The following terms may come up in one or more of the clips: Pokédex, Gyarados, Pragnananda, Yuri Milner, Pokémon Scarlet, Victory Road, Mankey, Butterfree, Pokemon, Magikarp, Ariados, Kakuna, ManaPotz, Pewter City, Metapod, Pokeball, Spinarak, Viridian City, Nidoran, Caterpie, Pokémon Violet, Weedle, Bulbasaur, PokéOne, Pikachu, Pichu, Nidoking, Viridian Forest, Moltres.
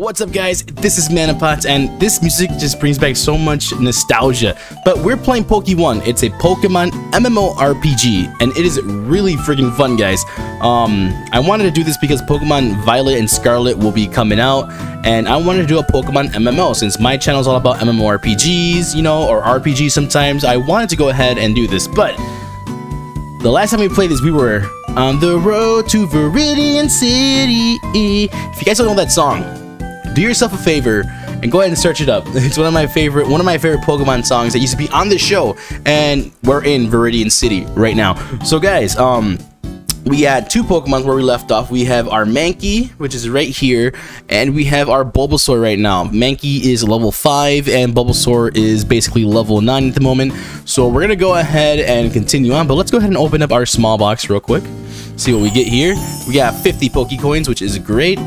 What's up guys, this is ManaPotz, and this music just brings back so much nostalgia. But we're playing PokéOne. It's a Pokemon MMORPG, and it is really freaking fun, guys. I wanted to do this because Pokémon Violet and Scarlet will be coming out, and I wanted to do a Pokemon MMO since my channel's all about MMORPGs, you know, or RPGs sometimes. I wanted to go ahead and do this, but the last time we played this, we were on the road to Viridian City. If you guys don't know that song, do yourself a favor and go ahead and search it up. It's one of my favorite Pokemon songs that used to be on the show, and we're in Viridian City right now. So guys, we had two Pokemon where we left off. We have our Mankey, which is right here, and we have our Bulbasaur right now. Mankey is level 5, and Bulbasaur is basically level 9 at the moment. So we're going to go ahead and continue on, but let's go ahead and open up our small box real quick. See what we get here. We got 50 Pokecoins, which is great.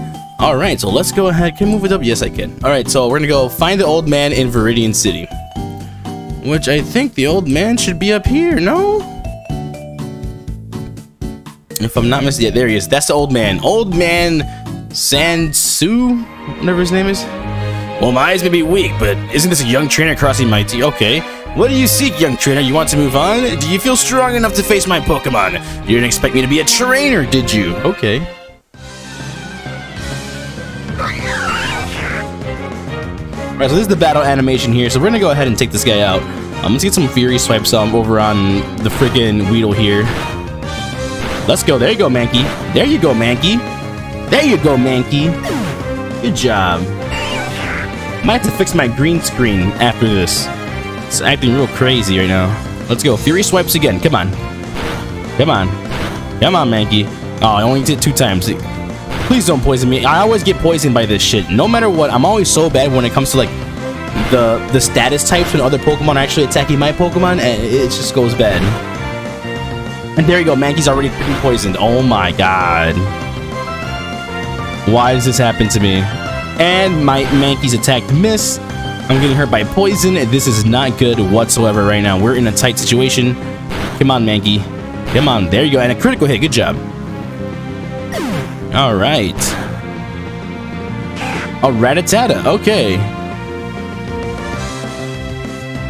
Alright, so let's go ahead. Can I move it up? Yes, I can. Alright, so we're going to go find the old man in Viridian City, which I think the old man should be up here, no? If I'm not missing, yeah, there he is. That's the old man. Old man Sansu, whatever his name is. Well, my eyes may be weak, but isn't this a young trainer crossing my teeth? Okay. What do you seek, young trainer? You want to move on? Do you feel strong enough to face my Pokemon? You didn't expect me to be a trainer, did you? Okay. Alright, so this is the battle animation here. So we're going to go ahead and take this guy out. Let's get some Fury Swipes over on the freaking Weedle here. Let's go. There you go, Mankey. There you go, Mankey. There you go, Mankey. Good job. Might have to fix my green screen after this. It's acting real crazy right now. Let's go. Fury Swipes again. Come on. Come on. Come on, Mankey. Oh, I only did 2 times. Please don't poison me. I always get poisoned by this shit. No matter what, I'm always so bad when it comes to, like, the status types when other Pokemon are actually attacking my Pokemon, and it just goes bad. And there you go, Mankey's already freaking poisoned. Oh my god. Why does this happen to me? And my Mankey's attack miss. I'm getting hurt by poison. This is not good whatsoever right now. We're in a tight situation. Come on, Mankey. Come on. There you go. And a critical hit. Good job. Alright. A Rattata. Okay.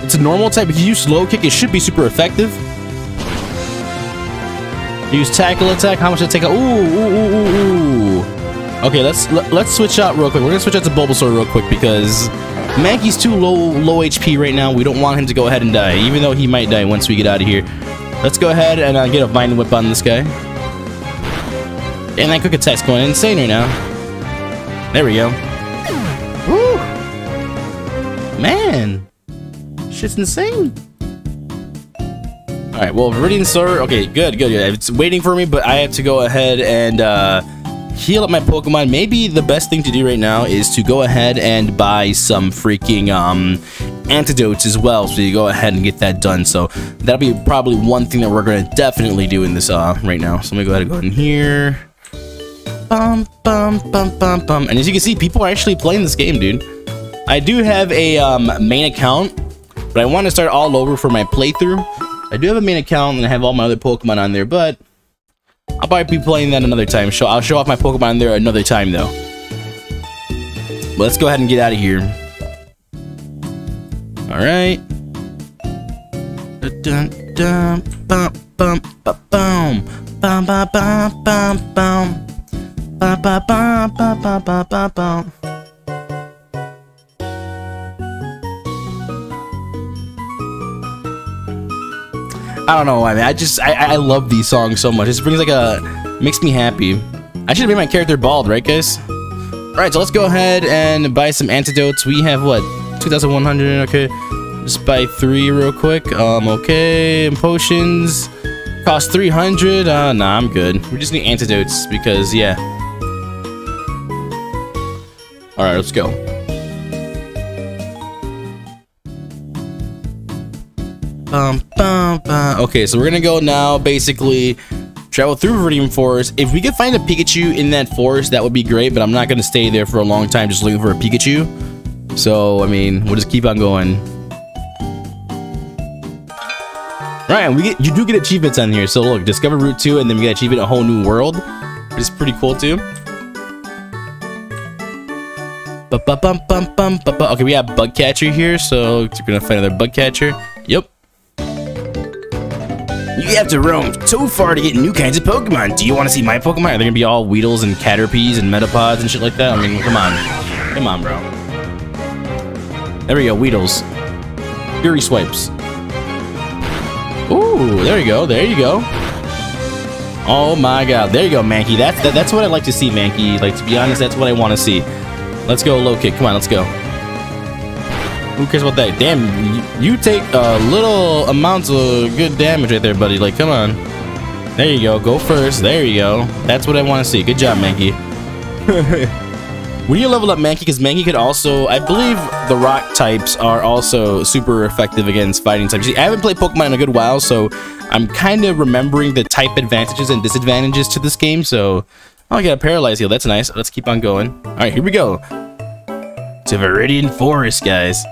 It's a normal type. If you use slow kick, it should be super effective. Use tackle attack. How much did it take out? Ooh. Okay, let's switch out real quick. We're gonna switch out to Bulbasaur real quick because Mankey's too low HP right now. We don't want him to go ahead and die, even though he might die once we get out of here. Let's go ahead and get a Vine Whip on this guy. And that Quick Attack's going insane right now. There we go. Woo! Man, shit's insane. Alright, well, Viridian Sword, okay, good. It's waiting for me, but I have to go ahead and heal up my Pokemon. Maybe the best thing to do right now is to go ahead and buy some freaking antidotes as well, so you go ahead and get that done. So that'll be probably one thing that we're going to definitely do in this right now. So I'm going to go ahead and go in here. And as you can see, people are actually playing this game, dude. I do have a main account, but I want to start all over for my playthrough. I do have a main account and I have all my other Pokemon on there, but I'll probably be playing that another time. I'll show off my Pokemon on there another time, though. But let's go ahead and get out of here. Alright. I don't know why, man. I love these songs so much. It brings like makes me happy. I should have made my character bald, right, guys? Alright, so let's go ahead and buy some antidotes. We have, what, 2,100, okay. Just buy 3 real quick. Okay, and potions. Cost 300. Nah, I'm good. We just need antidotes because, yeah. Alright, let's go. Okay, so we're gonna go now, basically travel through Viridian Forest. If we could find a Pikachu in that forest, that would be great, but I'm not gonna stay there for a long time just looking for a Pikachu. So, I mean, we'll just keep on going. Right, and you do get achievements on here. So look, discover Route 2, and then we get achievement a whole new world, which is pretty cool too. Okay, we got bug catcher here, so we're gonna find another bug catcher. Yep. You have to roam so far to get new kinds of Pokemon. Do you want to see my Pokemon? Are they gonna be all Weedles and Caterpies and Metapods and shit like that? I mean, come on. Come on, bro. There we go, Weedles. Fury Swipes. Ooh, there you go, there you go. Oh my god, there you go, Mankey. That's what I like to see, Mankey. Like, to be honest, that's what I want to see. Let's go, low kick. Come on, let's go. Who cares about that? Damn, you take a little amount of good damage right there, buddy. Like, come on. There you go. Go first. There you go. That's what I want to see. Good job, Mankey. When you level up Mankey, because Mankey could also... I believe the rock types are also super effective against fighting types. See, I haven't played Pokemon in a good while, so I'm kind of remembering the type advantages and disadvantages to this game, so... Oh, I got a paralyzed heal. That's nice. Let's keep on going. All right, here we go. To Viridian Forest, guys.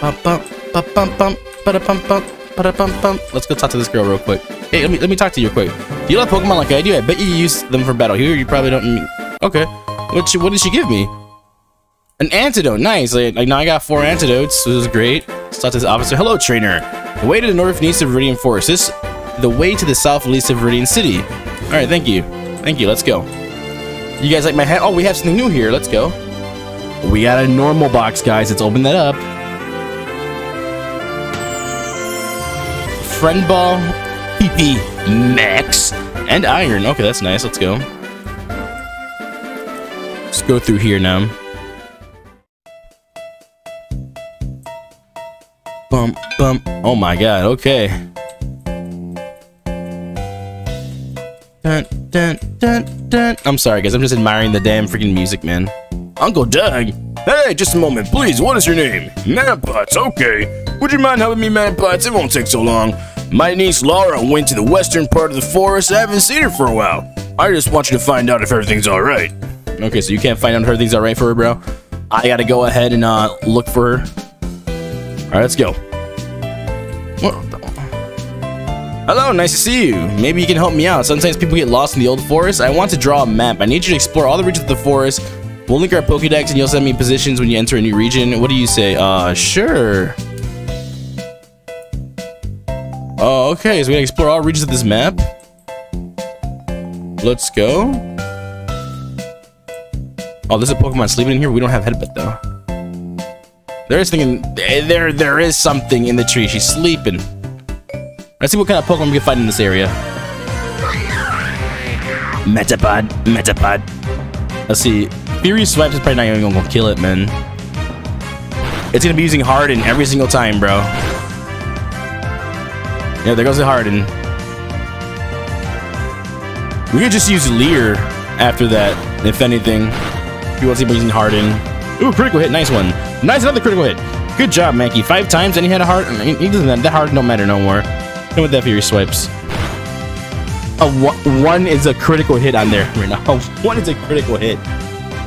Let's go talk to this girl real quick. Hey, let me talk to you real quick. Do you love Pokemon like I do? I bet you use them for battle. Here, you probably don't. Okay. What did she give me? An antidote. Nice. Like now I got 4 antidotes. This is great. Let's talk to this officer. Hello, trainer. The way to the north leads to Viridian Forest. The way to the south leads to Viridian City. All right. Thank you. Thank you. Let's go. You guys like my hat? Oh, we have something new here. Let's go. We got a normal box, guys. Let's open that up. Friend Ball, PP, Max, and Iron. Okay, that's nice. Let's go. Let's go through here now. Bump, bump. Oh my god, okay. Dun, dun, dun, dun. I'm sorry, guys. I'm just admiring the damn freaking music, man. Uncle Doug? Hey, just a moment, please. What is your name? ManaPotz, okay. Would you mind helping me, ManaPotz? It won't take so long. My niece Laura went to the western part of the forest. I haven't seen her for a while. I just want you to find out if everything's all right. Okay, so you can't find out if everything's all right for her, bro. I gotta go ahead and look for her. All right, let's go. Hello, nice to see you. Maybe you can help me out. Sometimes people get lost in the old forest. I want to draw a map. I need you to explore all the regions of the forest. We'll link our Pokédex, and you'll send me positions when you enter a new region. What do you say? Sure. Oh, okay, so we gotta explore all regions of this map. Let's go. Oh, there's a Pokemon sleeping in here. We don't have headbutt, though. There is something in the tree. She's sleeping. Let's see what kind of Pokemon we can find in this area. Metapod, Metapod. Let's see. Fury Swipes is probably not even gonna kill it, man. It's gonna be using Harden every single time, bro. Yeah, there goes the Harden. We could just use Leer after that, if anything. He wants to be using Harden. Ooh, critical hit. Nice one. Nice, another critical hit. Good job, Mankey. 5 times, and he had a Harden. He doesn't have that Harden, don't matter no more. Come with that Fury Swipes. One is a critical hit on there right now. One is a critical hit.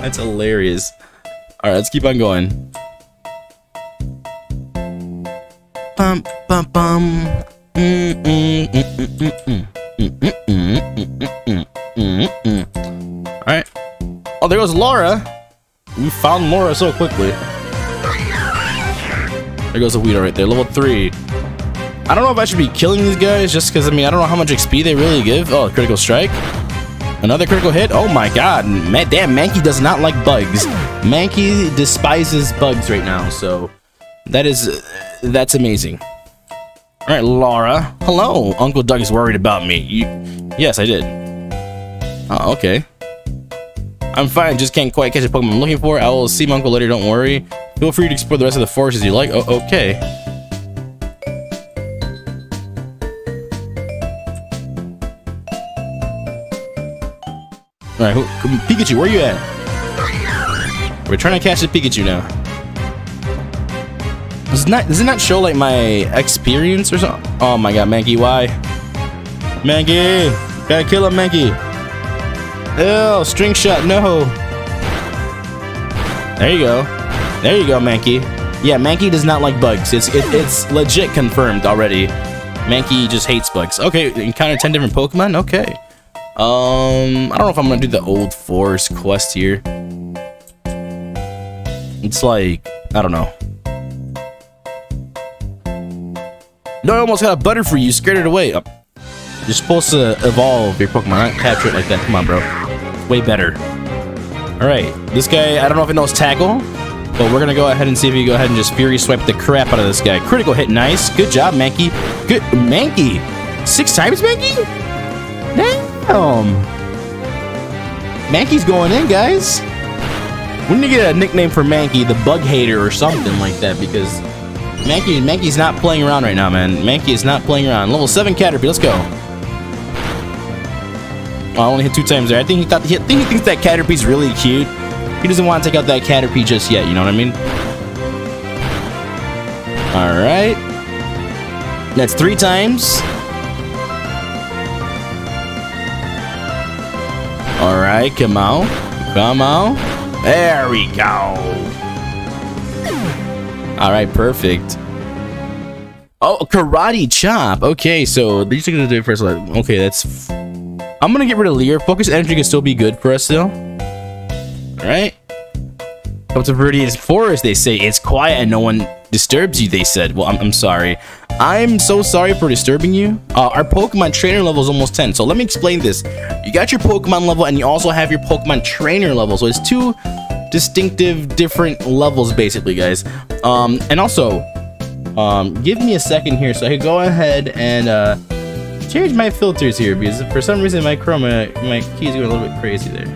That's hilarious. All right, let's keep on going. Bum, bum, bum. Alright. Oh, there goes Laura. We found Laura so quickly. There goes a Weedle right there. Level 3. I don't know if I should be killing these guys just because, I mean, I don't know how much XP they really give. Oh, critical strike. Another critical hit. Oh my god. Damn, Mankey does not like bugs. Mankey despises bugs right now, so that's amazing. All right, Laura. Hello. Uncle Doug is worried about me. Yes, I did. Oh, okay. I'm fine. Just can't quite catch a Pokemon I'm looking for. I will see my uncle later. Don't worry. Feel free to explore the rest of the forest as you like. Oh, okay. All right, Pikachu, where are you at? We're trying to catch the Pikachu now. Does it not show like my experience or something? Oh my god, Mankey, why? Mankey! Gotta kill him, Mankey! Ew, string shot, no! There you go. There you go, Mankey. Yeah, Mankey does not like bugs. It's legit confirmed already. Mankey just hates bugs. Okay, encounter 10 different Pokemon? Okay. I don't know if I'm gonna do the old forest quest here. It's like, I don't know. No, I almost got a Butterfree. You scared it away. Oh. You're supposed to evolve your Pokemon. Not capture it like that. Come on, bro. Way better. Alright. This guy, I don't know if it knows Tackle. But we're going to go ahead and see if you go ahead and just Fury Swipe the crap out of this guy. Critical hit. Nice. Good job, Mankey. Good. Mankey. 6 times, Mankey? Damn. Mankey's going in, guys. We need to get a nickname for Mankey. The Bug Hater or something like that. Because... Mankey's not playing around right now, man. Mankey is not playing around. Level 7 Caterpie, let's go. Oh, I only hit 2 times there. I think he thinks that Caterpie's really cute. He doesn't want to take out that Caterpie just yet, you know what I mean? Alright. That's 3 times. Alright, come out. Come out. There we go. All right, perfect. Oh, Karate Chop. Okay, so these are gonna do it first. Okay, that's. I'm gonna get rid of Leer. Focus Energy can still be good for us, still. All right. Up to Viridian Forest. They say it's quiet and no one disturbs you. They said. Well, I'm sorry. I'm so sorry for disturbing you. Our Pokemon trainer level is almost 10. So let me explain this. You got your Pokemon level, and you also have your Pokemon trainer level. So it's 2. Distinctive different levels basically, guys. And also give me a second here so I can go ahead and change my filters here, because for some reason my chroma, my keys are going a little bit crazy there.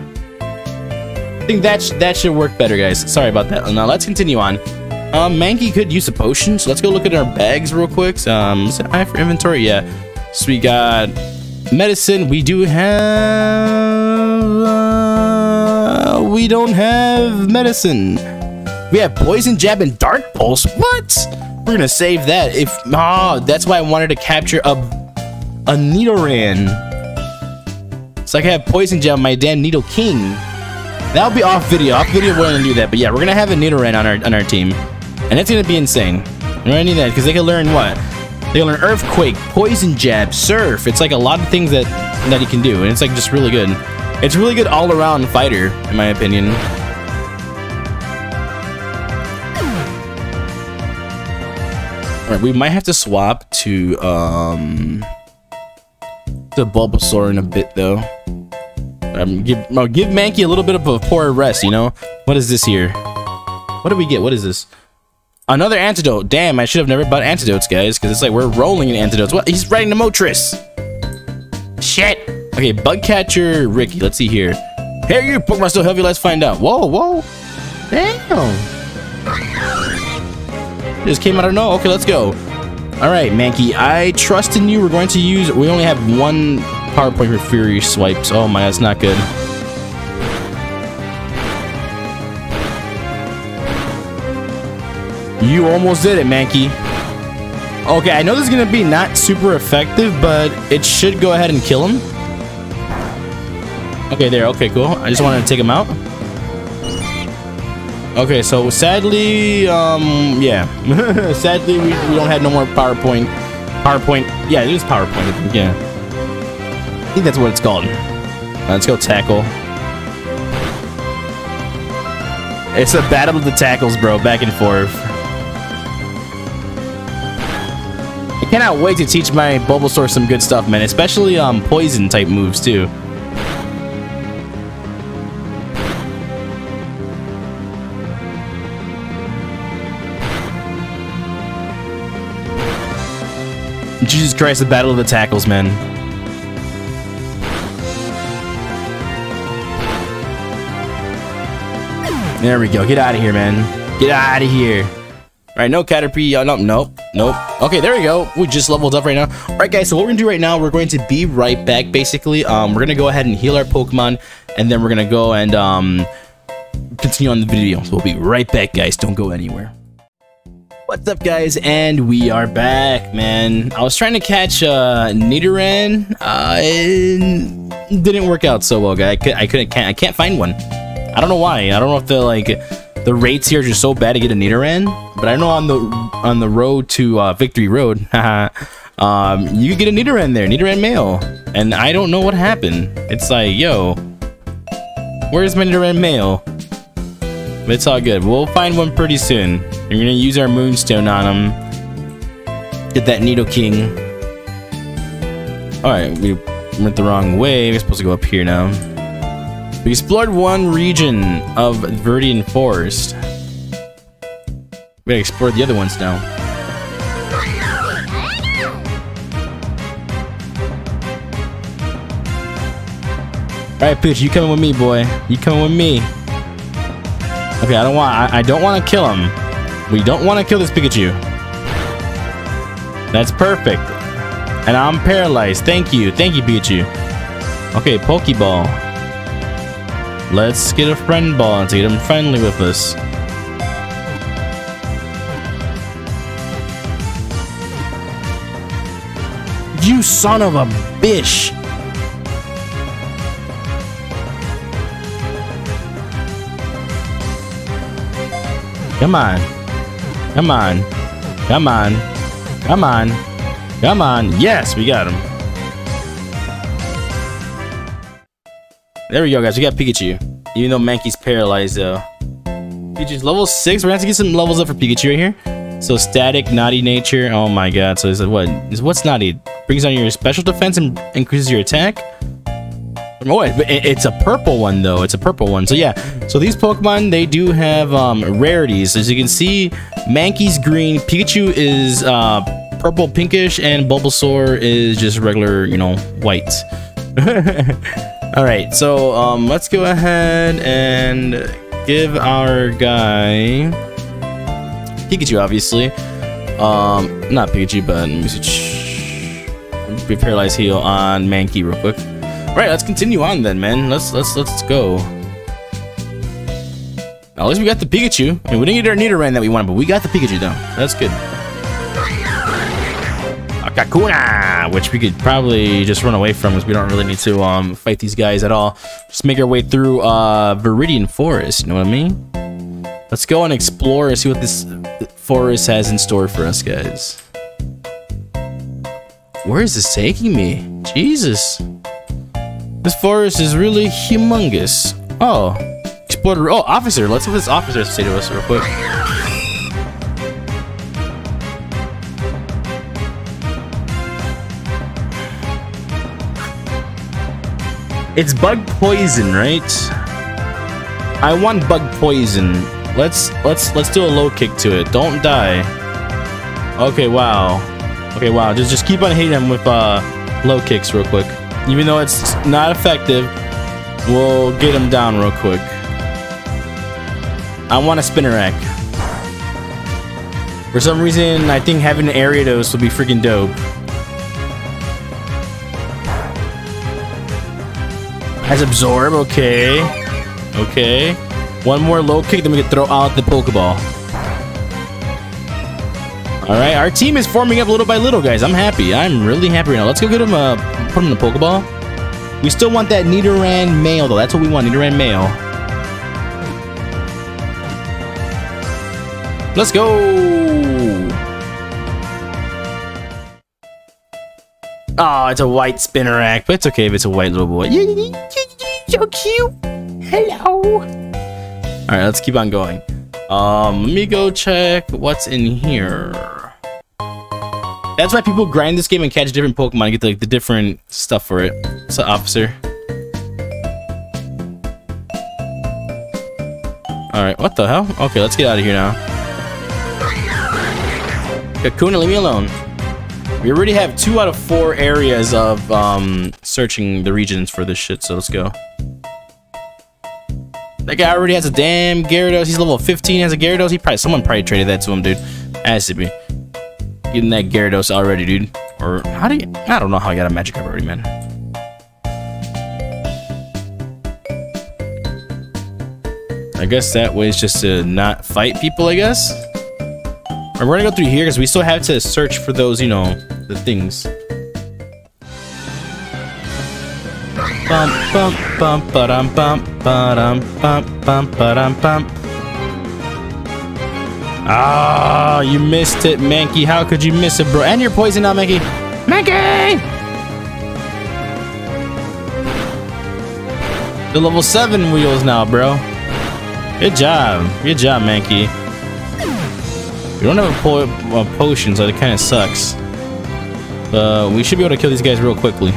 I think that should work better, guys. Sorry about that. Now let's continue on. Mankey could use a potion, so let's go look at our bags real quick. Is it I for inventory? Yeah, so we got medicine. We do have we don't have medicine. We have poison jab and dark pulse. What? We're gonna save that. If that's why I wanted to capture a Nidoran. So I can have poison jab, my damn Nidoking. That'll be off video. Off video, we're gonna do that. But yeah, we're gonna have a Nidoran on our team, and it's gonna be insane. We're gonna need that because they can learn what? They can learn earthquake, poison jab, surf. It's like a lot of things that he can do, and it's like just really good. It's a really good all-around fighter, in my opinion. Alright, we might have to swap to the Bulbasaur in a bit, though. I'll give Mankey a little bit of a poor rest, you know? What is this here? What do we get? What is this? Another antidote. Damn, I should have never bought antidotes, guys, because it's like we're rolling in antidotes. What? He's riding the Moltres! Shit! Okay, bug catcher Ricky. Let's see here. Hey, your Pokemon still heavy. Let's find out. Whoa, whoa. Damn. Just came out of no. Okay, let's go. All right, Mankey. I trust in you. We're going to use. We only have 1 PowerPoint for Fury Swipes. Oh my, that's not good. You almost did it, Mankey. Okay, I know this is gonna be not super effective, but it should go ahead and kill him. Okay, there. Okay, cool. I just wanted to take him out. Okay, so sadly, yeah. Sadly, we don't have no more PowerPoint. Yeah, it is PowerPoint. Yeah. I think that's what it's called. Let's go tackle. It's a battle of the tackles, bro. Back and forth. I cannot wait to teach my Bulbasaur some good stuff, man. Especially poison type moves too. Jesus Christ, the battle of the tackles, man. There we go. Get out of here, man. Get out of here. All right, no Caterpie. Nope. Okay, there we go. We just leveled up right now. All right, guys, so what we're going to do right now, we're going to be right back, basically. We're going to go ahead and heal our Pokemon, and then we're going to go and continue on the video. So we'll be right back, guys. Don't go anywhere. What's up, guys? And we are back, man. I was trying to catch Nidoran. It didn't work out so well, guys. I can't find one. I don't know why. I don't know if the rates here are just so bad to get a Nidoran. But I know on the road to Victory Road, you get a Nidoran there, Nidoran male. And I don't know what happened. It's like, yo, where's my Nidoran male? But it's all good. We'll find one pretty soon. We're going to use our Moonstone on him. Get that Nidoking. Alright, we went the wrong way. We're supposed to go up here now. We explored one region of Viridian Forest. We gotta explore the other ones now. Alright, Pooch, you coming with me, boy. You coming with me. Okay, I don't want to kill him. We don't want to kill this Pikachu. That's perfect. And I'm paralyzed. Thank you, Pikachu. Okay, Pokeball. Let's get a friend ball and get him friendly with us. You son of a bitch! Come on. Come on. Come on. Come on. Come on. Yes, we got him. There we go, guys. We got Pikachu. Even though Mankey's paralyzed, though. Pikachu's level 6. We're gonna have to get some levels up for Pikachu right here. So, static, naughty nature. Oh my god. So, what's naughty? Brings down your special defense and increases your attack. Oh, it's a purple one, though. It's a purple one. So, yeah. So, these Pokemon, they do have rarities. As you can see, Mankey's green. Pikachu is purple pinkish, and Bulbasaur is just regular, you know, white. All right, so let's go ahead and give our guy Pikachu, obviously. Not Pikachu, but let me see. Paralyzed heal on Mankey real quick. All right, let's continue on then, man. Let's go. Now, at least we got the Pikachu. I mean, we didn't get our Nidoran that we wanted, but we got the Pikachu though. That's good. Kakuna, which we could probably just run away from because we don't really need to fight these guys at all. Just make our way through Viridian Forest, you know what I mean? Let's go and explore and see what this forest has in store for us, guys. Where is this taking me? Jesus. This forest is really humongous. Oh, explorer. Oh, officer. Let's see what this officer has to say to us real quick. It's bug poison, right? I want bug poison. Let's do a low kick to it. Don't die. Okay, wow. Okay, wow. Just keep on hitting him with low kicks real quick. Even though it's not effective, we'll get him down real quick. I want a Spinarak. For some reason, I think having an Ariados would be freaking dope. As absorb, okay. Okay. One more low kick, then we can throw out the Pokeball. Alright, our team is forming up little by little, guys. I'm happy. I'm really happy right now. Let's go get him put him in the Pokeball. We still want that Nidoran male, though. That's what we want, Nidoran male. Let's go! Oh, it's a white Spinarak, but it's okay if it's a white little boy. So cute. Hello. All right, let's keep on going. Let me go check what's in here. That's why people grind this game and catch different Pokemon and get the different stuff for it. So, officer. All right, what the hell? Okay, let's get out of here now. Kakuna, leave me alone. We already have 2 out of 4 areas of searching the regions for this shit, so let's go. That guy already has a damn Gyarados. He's level 15, has a Gyarados. Someone probably traded that to him, dude. Has to be. Getting that Gyarados already, dude. Or how do you? I don't know how I got a Magikarp already, man. I guess that way is just to not fight people, I guess. And we're gonna go through here because we still have to search for those, you know, the things. Ah, you missed it, Mankey. How could you miss it, bro? And you're poisoned now, Mankey. Mankey! The level 7 wheels now, bro. Good job, Mankey. We don't have a potion, so it kind of sucks. We should be able to kill these guys real quickly.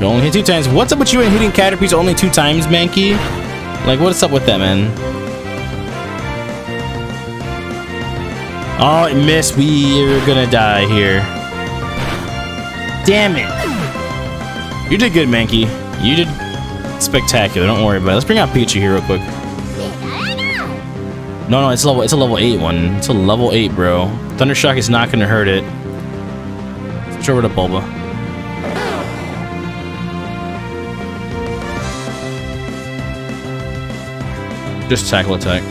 You only hit 2 times. What's up with you and hitting Caterpies only 2 times, Mankey? Like, what's up with that, man? Oh, it missed. We're gonna die here. Damn it. You did good, Mankey. You did spectacular. Don't worry about it. Let's bring out Pichu here real quick. No, it's a level 8 one. It's a level 8, bro. Thundershock is not gonna hurt it. Let's throw it to Bulba. Just tackle attack.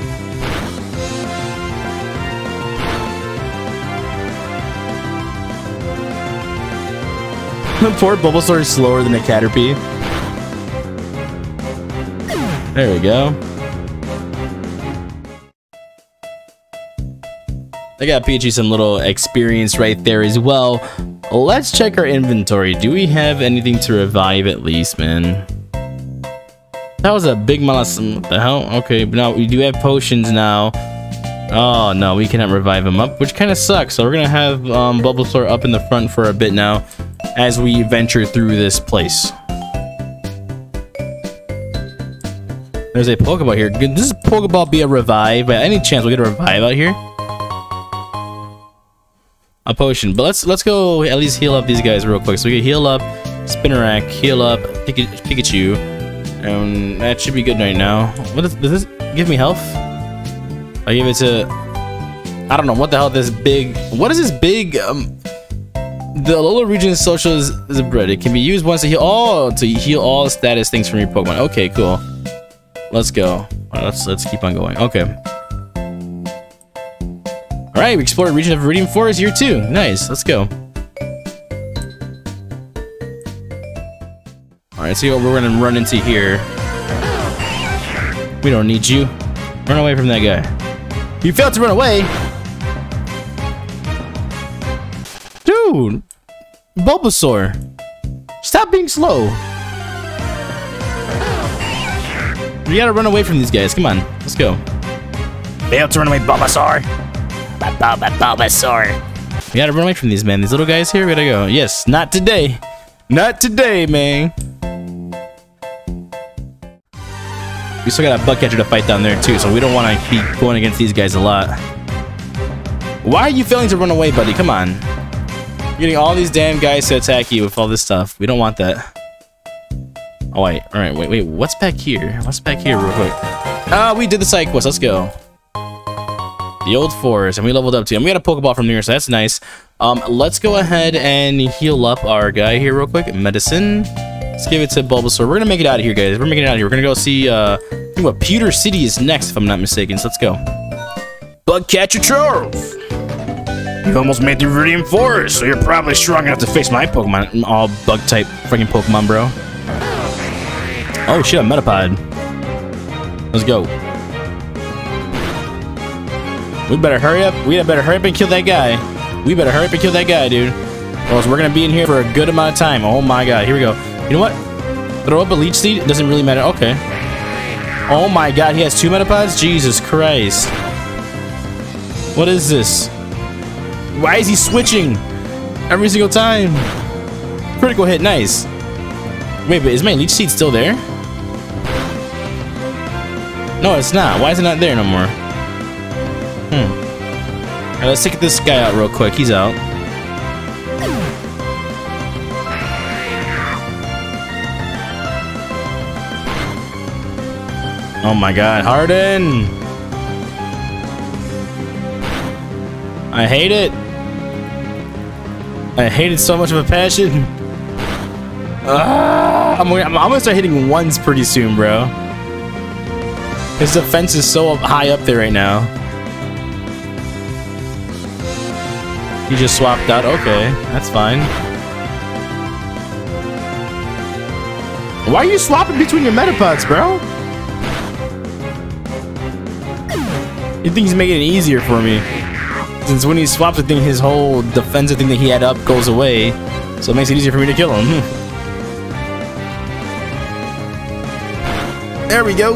Poor Bulbasaur is slower than a Caterpie. There we go. I got Pichu some little experience right there as well. Let's check our inventory. Do we have anything to revive at least, man? That was a big mollusk. What the hell? Okay, but now we do have potions now. Oh no, we cannot revive him up, which kind of sucks. So we're gonna have Bulbasaur up in the front for a bit now, as we venture through this place. There's a Pokeball here. Could this Pokeball be a revive? By any chance, we'll get a revive out here? A potion. But let's go at least heal up these guys real quick. So we can heal up Spinarak, heal up Pikachu. That should be good right now. What is, does this give me health? I give it to... I don't know what the hell this big... What is this big... the Alola region social is a bread. It can be used once to heal... Oh, to heal all status things from your Pokemon. Okay, cool. Let's go. Right, let's keep on going. Okay. Alright, we explored region of Viridian Forest year 2. Nice, let's go. Alright, see what we're gonna run into here. We don't need you. Run away from that guy. You failed to run away! Dude! Bulbasaur! Stop being slow! We gotta run away from these guys. Come on, let's go. Failed to run away, Bulbasaur! Bulbasaur! We gotta run away from these, man. These little guys here, we gotta go. Yes, not today. Not today, man. We still got a Bug Catcher to fight down there too, so we don't want to be going against these guys a lot. Why are you failing to run away, buddy? Come on. You're getting all these damn guys to attack you with all this stuff. We don't want that. Oh, wait. All right, wait. What's back here? What's back here real quick? Ah, we did the side quest. Let's go. The old forest, and we leveled up too. And we got a Pokeball from here, so that's nice. Let's go ahead and heal up our guy here real quick. Medicine. Let's give it to Bulbasaur. We're gonna make it out of here, guys. We're making it out of here. We're gonna go see I think what Pewter City is next, if I'm not mistaken. So let's go. Bug Catcher Charles! You almost made the Viridian Forest, so you're probably strong enough to face my Pokemon. I'm all bug type freaking Pokemon, bro. Oh shit, a Metapod. Let's go. We better hurry up. We better hurry up and kill that guy. We better hurry up and kill that guy, dude. Or else we're gonna be in here for a good amount of time. Oh my god, here we go. You know what? Throw up a leech seed, it doesn't really matter. Okay. Oh my god, he has 2 Metapods? Jesus Christ. What is this? Why is he switching every single time? Critical hit, nice. Wait, but is my leech seed still there? No, it's not. Why is it not there no more? Hmm. Alright, let's take this guy out real quick. He's out. Oh my god, Harden! I hate it! I hate it so much of a passion. I'm gonna start hitting ones pretty soon, bro. His defense is so high up there right now. You just swapped out. Okay, that's fine. Why are you swapping between your Metapods, bro? You think he's making it easier for me? Since when he swaps the thing, his whole defensive thing that he had up goes away, so it makes it easier for me to kill him. There we go.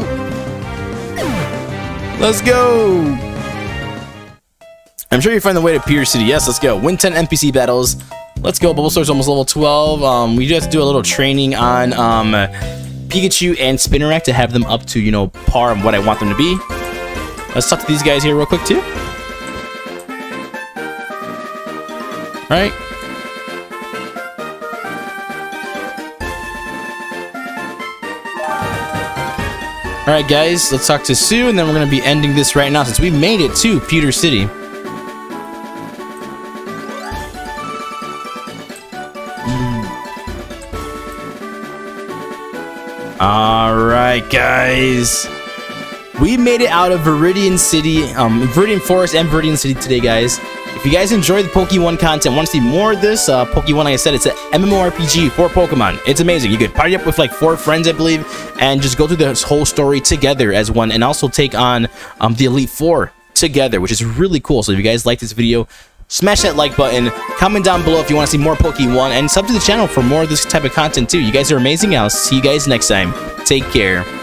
Let's go. I'm sure you find the way to Pewter City. Yes, let's go. Win 10 NPC battles. Let's go. Bulbasaur's almost level 12. We do have to do a little training on Pikachu and Spinarak to have them up to, you know, par of what I want them to be. Let's talk to these guys here real quick too. All right. Alright guys, let's talk to Sue, and then we're going to be ending this right now since we made it to Pewter City. Alright guys, we made it out of Viridian City, Viridian Forest and Viridian City today, guys. If you guys enjoyed the PokéOne content, want to see more of this, PokéOne, like I said, it's an MMORPG for Pokemon. It's amazing. You could party up with like 4 friends, I believe, and just go through this whole story together as one, and also take on the Elite Four together, which is really cool. So if you guys like this video, smash that like button, comment down below if you want to see more PokéOne, and sub to the channel for more of this type of content too. You guys are amazing. I'll see you guys next time. Take care.